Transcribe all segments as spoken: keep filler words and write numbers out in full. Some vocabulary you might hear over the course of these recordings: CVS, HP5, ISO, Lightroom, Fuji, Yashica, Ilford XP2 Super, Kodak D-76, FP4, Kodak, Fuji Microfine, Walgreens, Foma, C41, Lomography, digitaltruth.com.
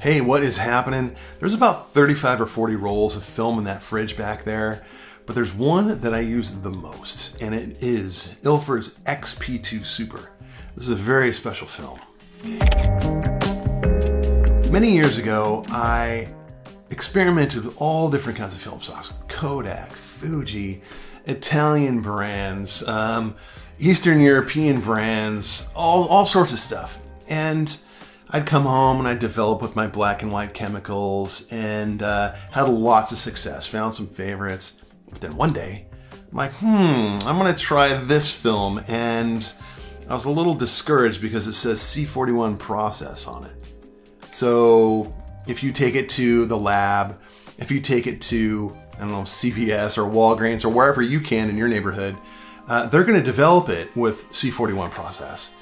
Hey, what is happening? There's about thirty-five or forty rolls of film in that fridge back there, but there's one that I use the most, and it is Ilford's X P two Super. This is a very special film. Many years ago, I experimented with all different kinds of film stocks. Kodak, Fuji, Italian brands, um, Eastern European brands, all, all sorts of stuff. And I'd come home and I'd develop with my black and white chemicals and uh, had lots of success, found some favorites. But then one day, I'm like, hmm, I'm gonna try this film. And I was a little discouraged because it says C forty-one process on it. So if you take it to the lab, if you take it to, I don't know, C V S or Walgreens or wherever you can in your neighborhood, uh, they're gonna develop it with C forty-one process.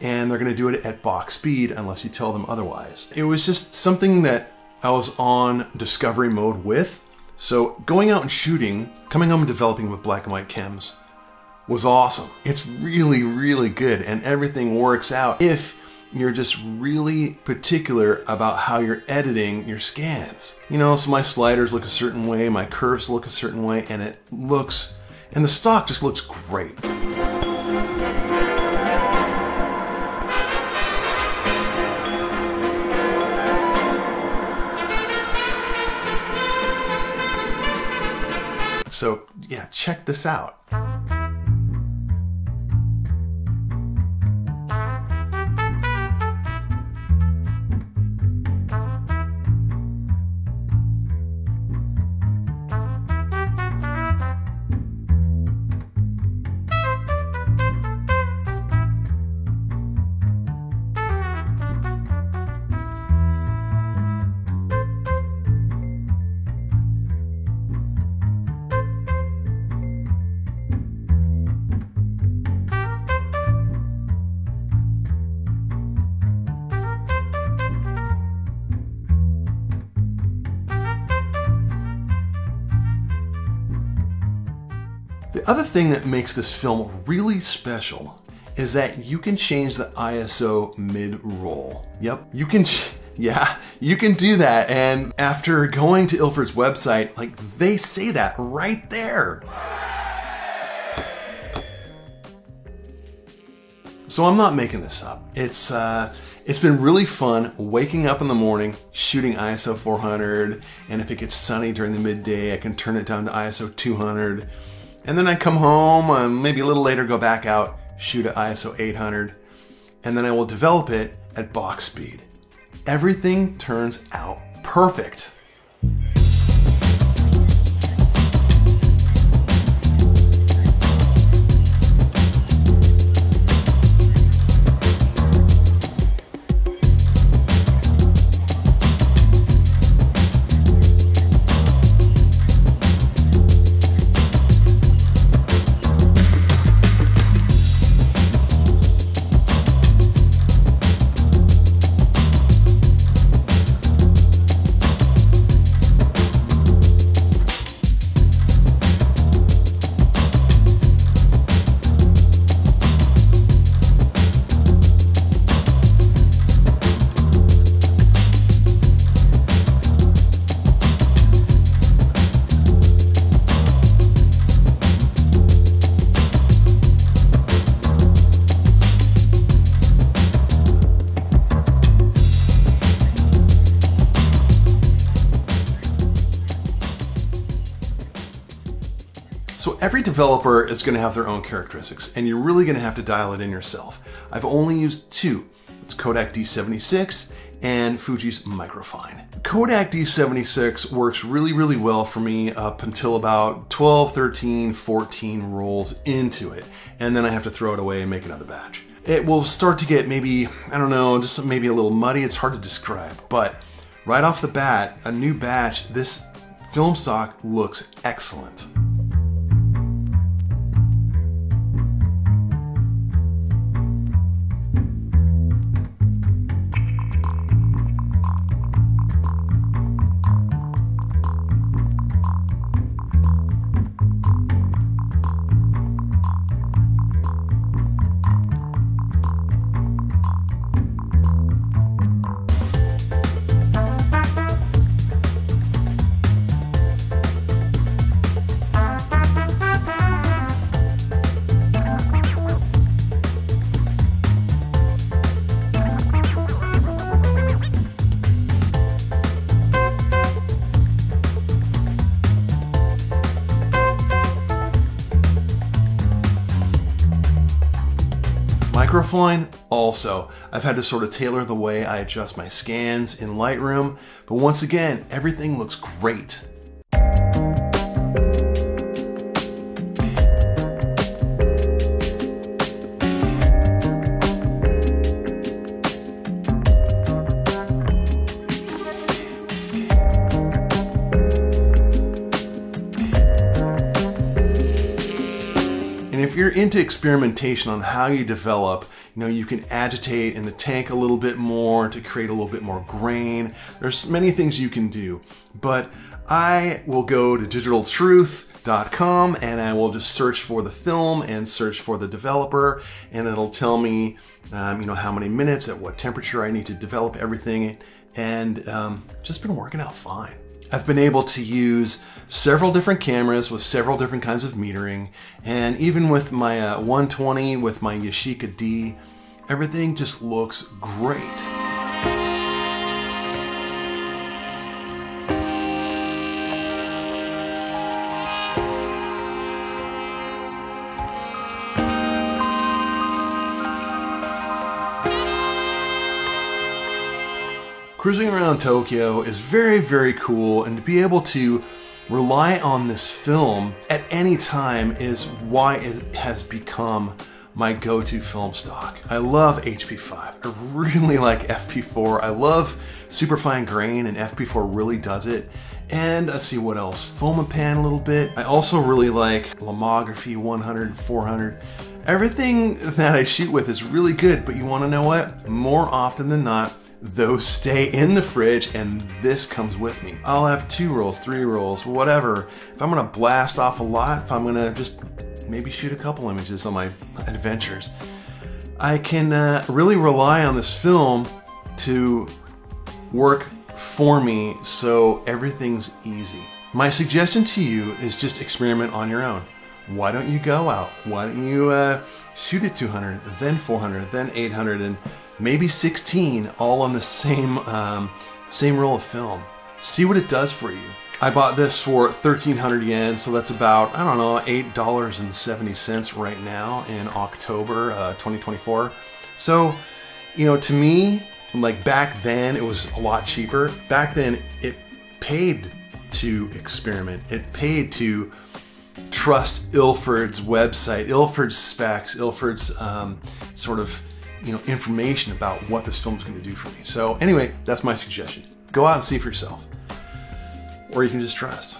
And they're gonna do it at box speed unless you tell them otherwise. It was just something that I was on discovery mode with. So going out and shooting, coming home and developing with black and white chems was awesome. It's really, really good, and everything works out if you're just really particular about how you're editing your scans. You know, so my sliders look a certain way, my curves look a certain way, and it looks, and the stock just looks great. So yeah, check this out. The other thing that makes this film really special is that you can change the I S O mid-roll. Yep, you can, yeah, you can do that. And after going to Ilford's website, like, they say that right there. So I'm not making this up. It's, uh, it's been really fun waking up in the morning, shooting I S O four hundred, and if it gets sunny during the midday, I can turn it down to I S O two hundred. And then I come home, uh, maybe a little later, go back out, shoot at I S O eight hundred, and then I will develop it at box speed. Everything turns out perfect. So every developer is gonna have their own characteristics, and you're really gonna have to dial it in yourself. I've only used two. It's Kodak D seventy-six and Fuji's Microfine. Kodak D seventy-six works really, really well for me up until about twelve, thirteen, fourteen rolls into it. And then I have to throw it away and make another batch. It will start to get maybe, I don't know, just maybe a little muddy. It's hard to describe, but right off the bat, a new batch, this film stock looks excellent. Thank you. Microfine also. I've had to sort of tailor the way I adjust my scans in Lightroom, but once again, everything looks great. If you're into experimentation on how you develop, you know, you can agitate in the tank a little bit more to create a little bit more grain. There's many things you can do, but I will go to digital truth dot com and I will just search for the film and search for the developer, and it'll tell me, um, you know, how many minutes at what temperature I need to develop everything, and um, just been working out fine. I've been able to use several different cameras with several different kinds of metering, and even with my uh, one twenty with my Yashica D, everything just looks great. Cruising around Tokyo is very, very cool, and to be able to rely on this film at any time is why it has become my go-to film stock. I love H P five. I really like F P four. I love superfine grain, and F P four really does it. And let's see what else. Foma pan a little bit. I also really like Lomography one hundred, four hundred. Everything that I shoot with is really good, but you want to know what? More often than not, those stay in the fridge, and this comes with me. I'll have two rolls, three rolls, whatever. If I'm gonna blast off a lot, if I'm gonna just maybe shoot a couple images on my adventures, I can uh, really rely on this film to work for me, so everything's easy. My suggestion to you is just experiment on your own. Why don't you go out? Why don't you uh, shoot at two hundred, then four hundred, then eight hundred, and maybe sixteen, all on the same um, same roll of film. See what it does for you. I bought this for thirteen hundred yen, so that's about, I don't know, eight dollars and seventy cents right now in October uh, twenty twenty-four. So, you know, to me, like back then, it was a lot cheaper. Back then, it paid to experiment. It paid to trust Ilford's website, Ilford's specs, Ilford's um, sort of, you know, information about what this film's gonna do for me. So anyway, that's my suggestion. Go out and see for yourself. Or you can just trust.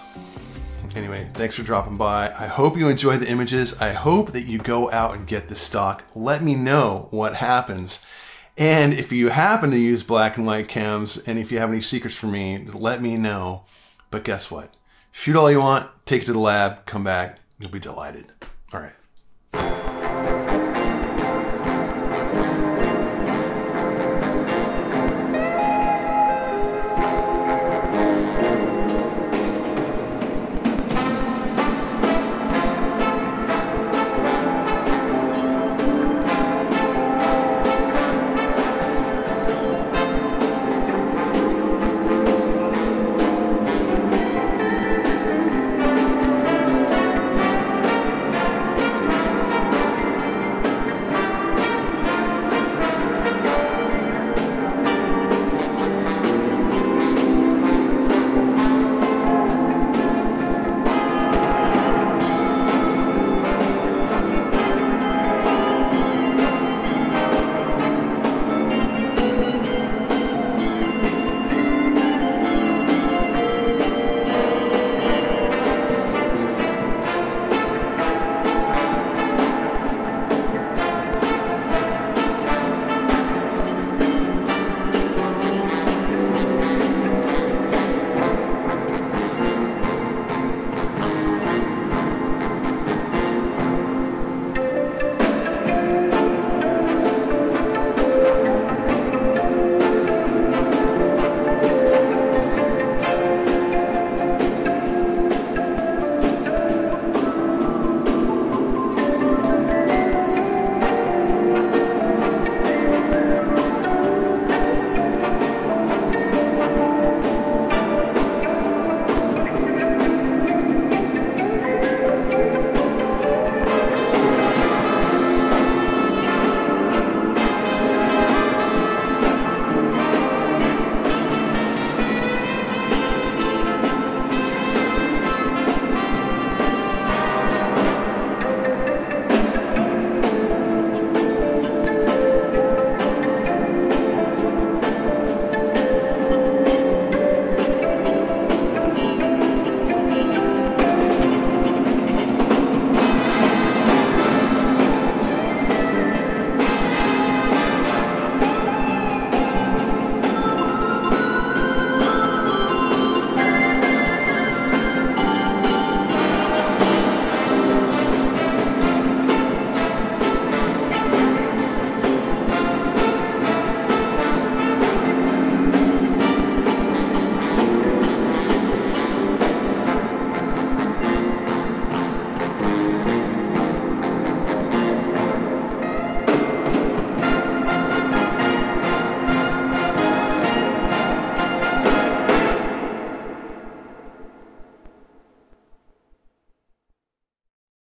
Anyway, thanks for dropping by. I hope you enjoy the images. I hope that you go out and get this stock. Let me know what happens. And if you happen to use black and white cams, and if you have any secrets for me, let me know. But guess what? Shoot all you want, take it to the lab, come back, you'll be delighted. All right.